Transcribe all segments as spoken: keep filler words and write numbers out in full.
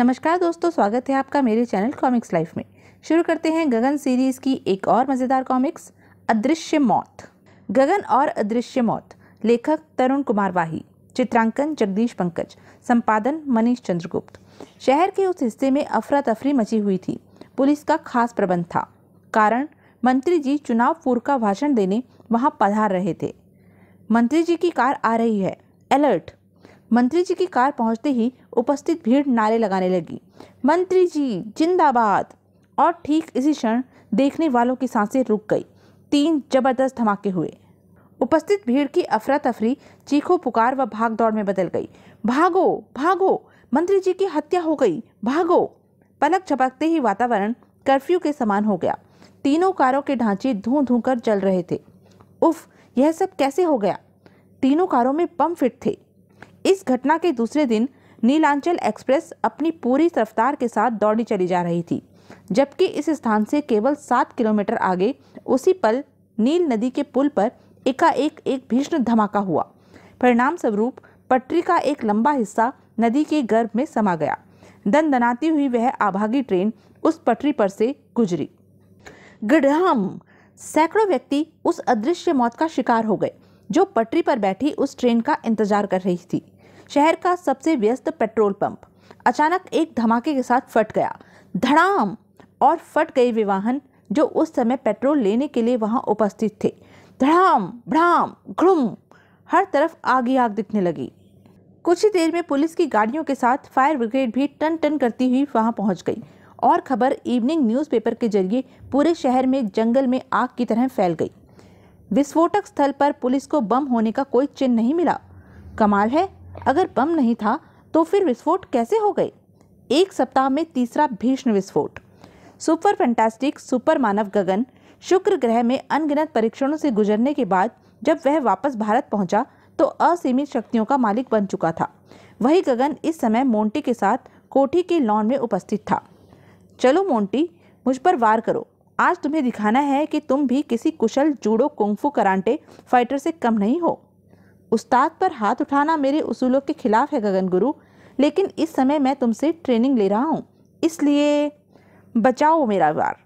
नमस्कार दोस्तों, स्वागत है आपका मेरे चैनल कॉमिक्स लाइफ में। शुरू करते हैं गगन सीरीज़ की एक और मज़ेदार कॉमिक्स अदृश्य मौत। गगन और अदृश्य मौत, लेखक तरुण कुमार वाही, चित्रांकन जगदीश पंकज, संपादन मनीष चंद्रगुप्त। शहर के उस हिस्से में अफरा तफरी मची हुई थी। पुलिस का खास प्रबंध था। कारण, मंत्री जी चुनाव पूर्व का भाषण देने वहाँ पधार रहे थे। मंत्री जी की कार आ रही है, अलर्ट। मंत्री जी की कार पहुंचते ही उपस्थित भीड़ नारे लगाने लगी, मंत्री जी जिंदाबाद। और ठीक इसी क्षण देखने वालों की सांसें रुक गई। तीन जबरदस्त धमाके हुए। उपस्थित भीड़ की अफरा तफरी चीखों पुकार व भाग दौड़ में बदल गई। भागो भागो, मंत्री जी की हत्या हो गई, भागो। पलक झपकते ही वातावरण कर्फ्यू के समान हो गया। तीनों कारों के ढांचे धूं धूं कर जल रहे थे। उफ, यह सब कैसे हो गया। तीनों कारों में बम फिट थे। इस घटना के दूसरे दिन नीलांचल एक्सप्रेस अपनी पूरी रफ्तार के साथ दौड़ी चली जा रही थी, जबकि इस स्थान से केवल सात किलोमीटर आगे उसी पल नील नदी के पुल पर एकाएक एक भीषण धमाका हुआ। परिणाम स्वरूप पटरी का एक लंबा हिस्सा नदी के गर्भ में समा गया। दनदनाती हुई वह आभागी ट्रेन उस पटरी पर से गुजरी। गड़हम, सैकड़ों व्यक्ति उस अदृश्य मौत का शिकार हो गए जो पटरी पर बैठी उस ट्रेन का इंतजार कर रही थी। शहर का सबसे व्यस्त पेट्रोल पंप अचानक एक धमाके के साथ फट गया, धड़ाम। और फट गए वे वाहन जो उस समय पेट्रोल लेने के लिए वहां उपस्थित थे। धड़ाम भड़ाम घुड़ुम, हर तरफ आग ही आग दिखने लगी। कुछ ही देर में पुलिस की गाड़ियों के साथ फायर ब्रिगेड भी टन टन करती हुई वहां पहुंच गई और खबर इवनिंग न्यूज़पेपर के जरिए पूरे शहर में जंगल में आग की तरह फैल गई। विस्फोटक स्थल पर पुलिस को बम होने का कोई चिन्ह नहीं मिला। कमाल है, अगर बम नहीं था तो फिर विस्फोट कैसे हो गए। एक सप्ताह में तीसरा भीषण विस्फोट। सुपर फैंटास्टिक सुपर मानव गगन शुक्र ग्रह में अनगिनत परीक्षणों से गुजरने के बाद जब वह वापस भारत पहुंचा तो असीमित शक्तियों का मालिक बन चुका था। वही गगन इस समय मोंटी के साथ कोठी के लॉन में उपस्थित था। चलो मोंटी, मुझ पर वार करो। आज तुम्हें दिखाना है कि तुम भी किसी कुशल जूडो कुंगफू कराटे फाइटर से कम नहीं हो। उस्ताद पर हाथ उठाना मेरे उसूलों के खिलाफ है गगन गुरु, लेकिन इस समय मैं तुमसे ट्रेनिंग ले रहा हूँ, इसलिए बचाओ मेरा वार।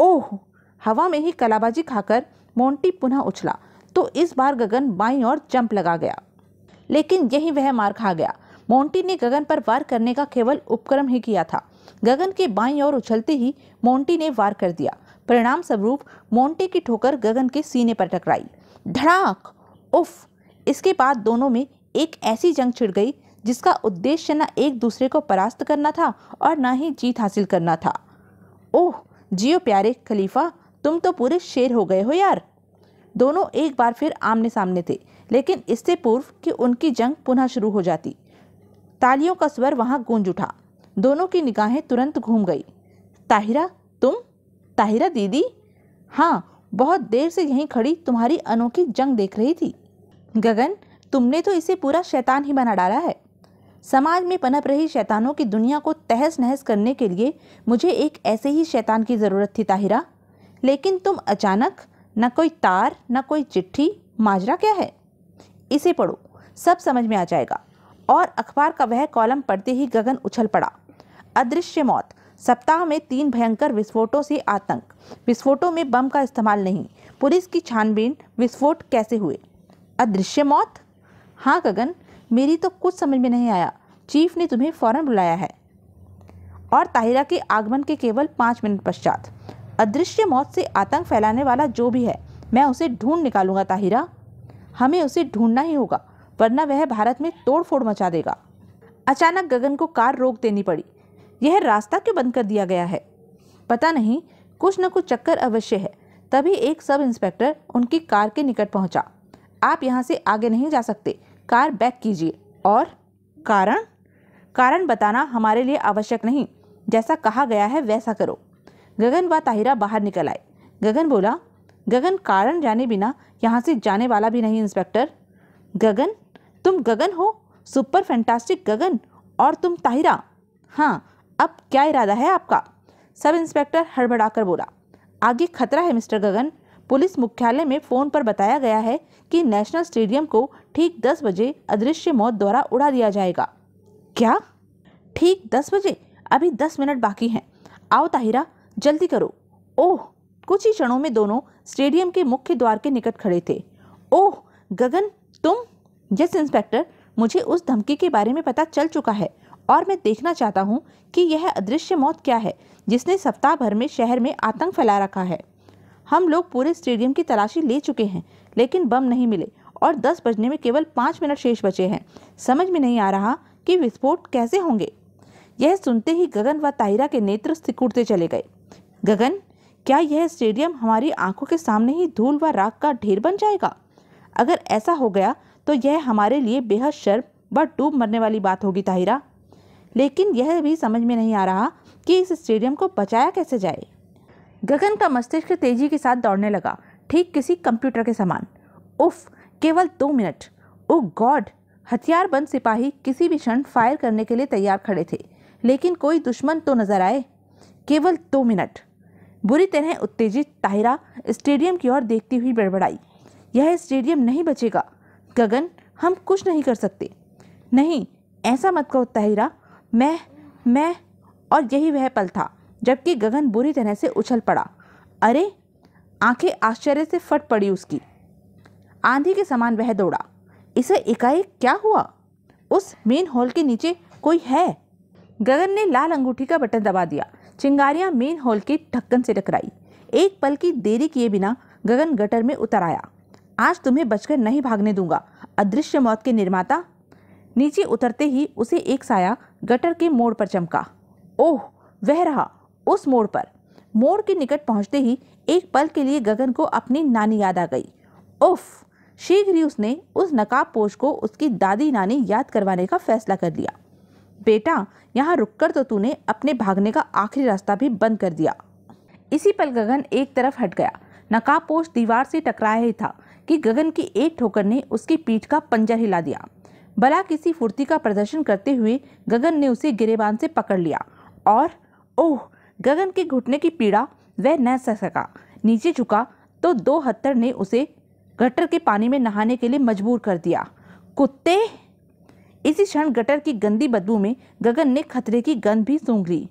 ओह, हवा में ही कलाबाजी खाकर मोंटी पुनः उछला तो इस बार गगन बाईं ओर जंप लगा गया, लेकिन यही वह मार खा गया। मोंटी ने गगन पर वार करने का केवल उपक्रम ही किया था। गगन के बाईं ओर उछलते ही मोंटी ने वार कर दिया। परिणाम स्वरूप मोंटी की ठोकर गगन के सीने पर टकराई, धड़ाक। उफ, इसके बाद दोनों में एक ऐसी जंग छिड़ गई जिसका उद्देश्य न एक दूसरे को परास्त करना था और न ही जीत हासिल करना था। ओह जियो प्यारे खलीफा, तुम तो पूरे शेर हो गए हो यार। दोनों एक बार फिर आमने सामने थे, लेकिन इससे पूर्व कि उनकी जंग पुनः शुरू हो जाती, तालियों का स्वर वहाँ गूंज उठा। दोनों की निगाहें तुरंत घूम गई। ताहिरा, तुम? ताहिरा दीदी? हाँ, बहुत देर से यहीं खड़ी तुम्हारी अनोखी जंग देख रही थी। गगन, तुमने तो इसे पूरा शैतान ही बना डाला है। समाज में पनप रही शैतानों की दुनिया को तहस नहस करने के लिए मुझे एक ऐसे ही शैतान की ज़रूरत थी ताहिरा, लेकिन तुम अचानक, न कोई तार न कोई चिट्ठी, माजरा क्या है। इसे पढ़ो, सब समझ में आ जाएगा। और अखबार का वह कॉलम पढ़ते ही गगन उछल पड़ा। अदृश्य मौत, सप्ताह में तीन भयंकर विस्फोटों से आतंक। विस्फोटों में बम का इस्तेमाल नहीं, पुलिस की छानबीन। विस्फोट कैसे हुए? अदृश्य मौत? हाँ गगन, मेरी तो कुछ समझ में नहीं आया। चीफ ने तुम्हें फौरन बुलाया है। और ताहिरा के आगमन के केवल पाँच मिनट पश्चात। अदृश्य मौत से आतंक फैलाने वाला जो भी है, मैं उसे ढूंढ निकालूंगा ताहिरा। हमें उसे ढूंढना ही होगा, वरना वह भारत में तोड़फोड़ मचा देगा। अचानक गगन को कार रोक देनी पड़ी। यह रास्ता क्यों बंद कर दिया गया है? पता नहीं, कुछ न कुछ चक्कर अवश्य है। तभी एक सब इंस्पेक्टर उनकी कार के निकट पहुंचा। आप यहां से आगे नहीं जा सकते, कार बैक कीजिए। और कारण? कारण बताना हमारे लिए आवश्यक नहीं, जैसा कहा गया है वैसा करो। गगन व ताहिरा बाहर निकल आए। गगन बोला, गगन कारण जाने बिना यहाँ से जाने वाला भी नहीं इंस्पेक्टर। गगन, तुम गगन हो, सुपर फैंटास्टिक गगन, और तुम ताहिरा। हाँ, अब क्या इरादा है आपका? सब इंस्पेक्टर हड़बड़ाकर बोला। आगे खतरा है मिस्टर गगन। पुलिस मुख्यालय में फ़ोन पर बताया गया है कि नेशनल स्टेडियम को ठीक दस बजे अदृश्य मौत द्वारा उड़ा दिया जाएगा। क्या? ठीक दस बजे। अभी दस मिनट बाकी हैं। आओ ताहिरा, जल्दी करो। ओह, कुछ ही क्षणों में दोनों स्टेडियम के मुख्य द्वार के निकट खड़े थे। ओह गगन, तुम? यस इंस्पेक्टर, मुझे उस धमकी के बारे में पता चल चुका है और मैं देखना चाहता हूँ कि यह अदृश्य मौत क्या है जिसने सप्ताह भर में शहर में आतंक फैला रखा है। हम लोग पूरे स्टेडियम की तलाशी ले चुके हैं लेकिन बम नहीं मिले और दस बजने में केवल पाँच मिनट शेष बचे हैं। समझ में नहीं आ रहा कि विस्फोट कैसे होंगे। यह सुनते ही गगन व ताहिरा के नेत्र सिकुड़ते चले गए। गगन, क्या यह स्टेडियम हमारी आंखों के सामने ही धूल व राख का ढेर बन जाएगा? अगर ऐसा हो गया तो यह हमारे लिए बेहद शर्म व डूब मरने वाली बात होगी ताहिरा। लेकिन यह भी समझ में नहीं आ रहा कि इस स्टेडियम को बचाया कैसे जाए। गगन का मस्तिष्क तेजी के साथ दौड़ने लगा, ठीक किसी कंप्यूटर के समान। उफ, केवल दो मिनट। ओह गॉड, हथियारबंद सिपाही किसी भी क्षण फायर करने के लिए तैयार खड़े थे लेकिन कोई दुश्मन तो नजर आए। केवल दो मिनट। बुरी तरह उत्तेजित ताहिरा स्टेडियम की ओर देखती हुई बड़बड़ाई। यह स्टेडियम नहीं बचेगा गगन, हम कुछ नहीं कर सकते। नहीं, ऐसा मत कहो ताहिरा। मैं मैं और यही वह पल था जबकि गगन बुरी तरह से उछल पड़ा। अरे, आंखें आश्चर्य से फट पड़ी उसकी। आंधी के समान वह दौड़ा। इसे इकाएक क्या हुआ? उस मेन हॉल के नीचे कोई है? गगन ने लाल अंगूठी का बटन दबा दिया। चिंगारियां मेन हॉल के ढक्कन से टकराई। एक पल की देरी किए बिना गगन गटर में उतर आया। आज तुम्हें बचकर नहीं भागने दूंगा, अदृश्य मौत के निर्माता। नीचे उतरते ही उसे एक साया गटर के मोड़ पर चमका। ओह, वह रहा उस मोड़ पर। मोड़ के निकट पहुंचते ही एक पल के लिए गगन को अपनी नानी याद आ गई। उफ, शीघ्र ही उसने उस नकाबपोश को उसकी दादी नानी याद करवाने का फैसला कर लिया। बेटा, यहाँ रुककर तो तूने अपने भागने का आखिरी रास्ता भी बंद कर दिया। इसी पल गगन एक तरफ हट गया। नकाबपोश दीवार से टकराया ही था कि गगन की एक ठोकर ने उसकी पीठ का पंजर हिला दिया। भला किसी फुर्ती का प्रदर्शन करते हुए गगन ने उसे गिरेबान से पकड़ लिया और ओह, गगन के घुटने की पीड़ा वह न सह सका। नीचे झुका तो दो हत्थर ने उसे गटर के पानी में नहाने के लिए मजबूर कर दिया। कुत्ते! इसी क्षण गटर की गंदी बदबू में गगन ने खतरे की गंध भी सूंघ ली।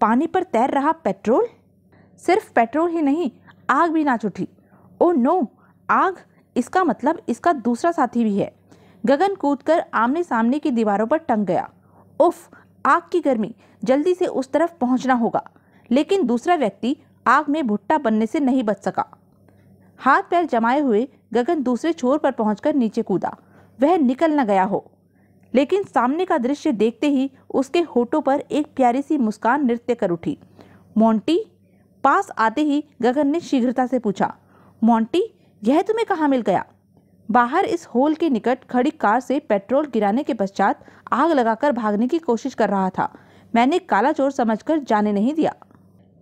पानी पर तैर रहा पेट्रोल! सिर्फ पेट्रोल ही नहीं, आग भी नाच उठी। ओह नो, आग! इसका मतलब इसका दूसरा साथी भी है। गगन कूदकर आमने सामने की दीवारों पर टंग गया। उफ, आग की गर्मी! जल्दी से उस तरफ पहुंचना होगा। लेकिन दूसरा व्यक्ति आग में भुट्टा बनने से नहीं बच सका। हाथ पैर जमाए हुए गगन दूसरे छोर पर पहुंचकर नीचे कूदा। वह निकल न गया हो लेकिन सामने का दृश्य देखते ही उसके होठों पर एक प्यारी सी मुस्कान नृत्य कर उठी। मोंटी! पास आते ही गगन ने शीघ्रता से पूछा, मोंटी, यह तुम्हें कहाँ मिल गया? बाहर इस हॉल के निकट खड़ी कार से पेट्रोल गिराने के पश्चात आग लगाकर भागने की कोशिश कर रहा था। मैंने काला चोर समझकर जाने नहीं दिया।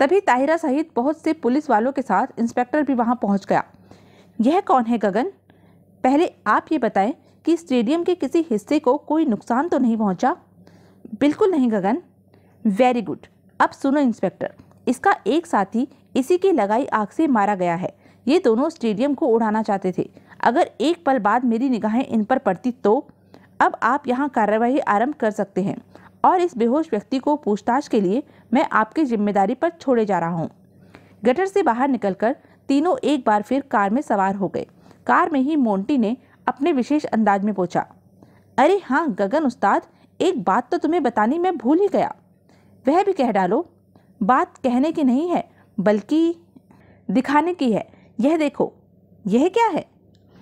तभी ताहिरा सहित बहुत से पुलिस वालों के साथ इंस्पेक्टर भी वहां पहुंच गया। यह कौन है गगन? पहले आप ये बताएं कि स्टेडियम के किसी हिस्से को कोई नुकसान तो नहीं पहुंचा? बिल्कुल नहीं गगन। Very good. अब सुनो इंस्पेक्टर, इसका एक साथी इसी की लगाई आग से मारा गया है। ये दोनों स्टेडियम को उड़ाना चाहते थे। अगर एक पल बाद मेरी निगाहें इन पर पड़ती तो। अब आप यहाँ कार्रवाई आरंभ कर सकते हैं और इस बेहोश व्यक्ति को पूछताछ के लिए मैं आपकी जिम्मेदारी पर छोड़े जा रहा हूँ। गटर से बाहर निकलकर तीनों एक बार फिर कार में सवार हो गए। कार में ही मोंटी ने अपने विशेष अंदाज में पूछा, अरे हाँ गगन उस्ताद, एक बात तो तुम्हें बतानी मैं भूल ही गया। वह भी कह डालो। बात कहने की नहीं है बल्कि दिखाने की है। यह देखो। यह क्या है?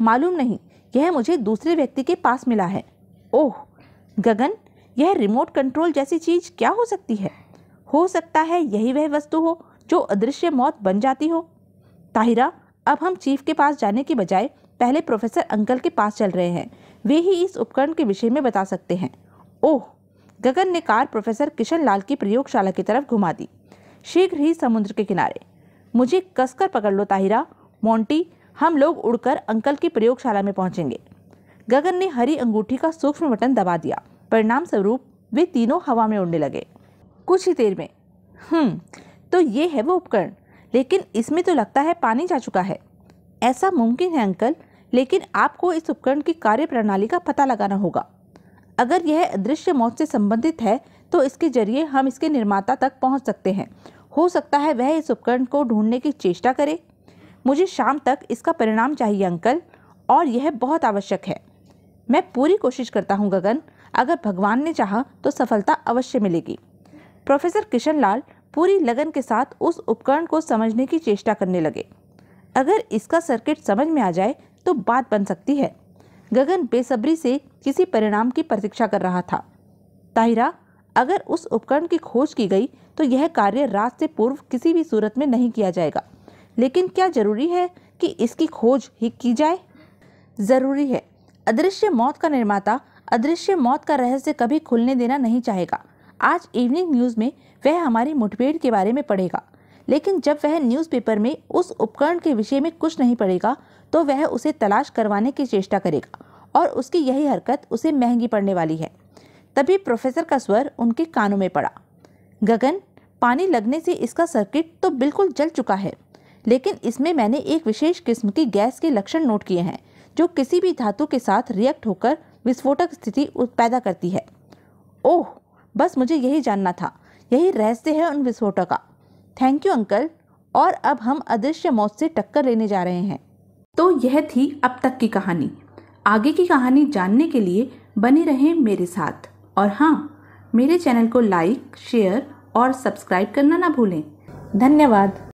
मालूम नहीं, यह मुझे दूसरे व्यक्ति के पास मिला है। ओह गगन, यह रिमोट कंट्रोल जैसी चीज क्या हो सकती है? हो सकता है यही वह वस्तु हो जो अदृश्य मौत बन जाती हो। ताहिरा, अब हम चीफ के पास जाने के बजाय पहले प्रोफेसर अंकल के पास चल रहे हैं। वे ही इस उपकरण के विषय में बता सकते हैं। ओह, गगन ने कार प्रोफेसर किशन लाल की प्रयोगशाला की तरफ घुमा दी। शीघ्र ही समुद्र के किनारे। मुझे कसकर पकड़ लो ताहिरा। मोंटी, हम लोग उड़कर अंकल की प्रयोगशाला में पहुंचेंगे। गगन ने हरी अंगूठी का सूक्ष्म बटन दबा दिया। परिणाम स्वरूप वे तीनों हवा में उड़ने लगे कुछ ही देर में। हम्म, तो ये है वो उपकरण, लेकिन इसमें तो लगता है पानी जा चुका है। ऐसा मुमकिन है अंकल, लेकिन आपको इस उपकरण की कार्यप्रणाली का पता लगाना होगा। अगर यह अदृश्य मौत से संबंधित है तो इसके जरिए हम इसके निर्माता तक पहुंच सकते हैं। हो सकता है वह इस उपकरण को ढूंढने की चेष्टा करे। मुझे शाम तक इसका परिणाम चाहिए अंकल, और यह बहुत आवश्यक है। मैं पूरी कोशिश करता हूँ गगन, अगर भगवान ने चाहा तो सफलता अवश्य मिलेगी। प्रोफेसर किशन लाल पूरी लगन के साथ उस उपकरण को समझने की चेष्टा करने लगे। अगर इसका सर्किट समझ में आ जाए तो बात बन सकती है। गगन बेसब्री से किसी परिणाम की प्रतीक्षा कर रहा था। ताहिरा, अगर उस उपकरण की खोज की गई तो यह कार्य रात से पूर्व किसी भी सूरत में नहीं किया जाएगा। लेकिन क्या जरूरी है कि इसकी खोज ही की जाए? ज़रूरी है। अदृश्य मौत का निर्माता अदृश्य मौत का रहस्य कभी खुलने देना नहीं चाहेगा। आज इवनिंग न्यूज़ में वह हमारी मुठभेड़ के बारे में पढ़ेगा, लेकिन जब वह न्यूज़पेपर में उस उपकरण के विषय में कुछ नहीं पढ़ेगा तो वह उसे तलाश करवाने की चेष्टा करेगा, और उसकी यही हरकत उसे महंगी पड़ने वाली है। तभी प्रोफेसर का स्वर उनके कानों में पड़ा। गगन, पानी लगने से इसका सर्किट तो बिल्कुल जल चुका है, लेकिन इसमें मैंने एक विशेष किस्म की गैस के लक्षण नोट किए हैं जो किसी भी धातु के साथ रिएक्ट होकर विस्फोटक स्थिति पैदा करती है। ओह, बस मुझे यही जानना था। यही रहस्य है उन विस्फोटों का। थैंक यू अंकल, और अब हम अदृश्य मौत से टक्कर लेने जा रहे हैं। तो यह थी अब तक की कहानी। आगे की कहानी जानने के लिए बने रहें मेरे साथ, और हाँ, मेरे चैनल को लाइक, शेयर और सब्सक्राइब करना ना भूलें। धन्यवाद।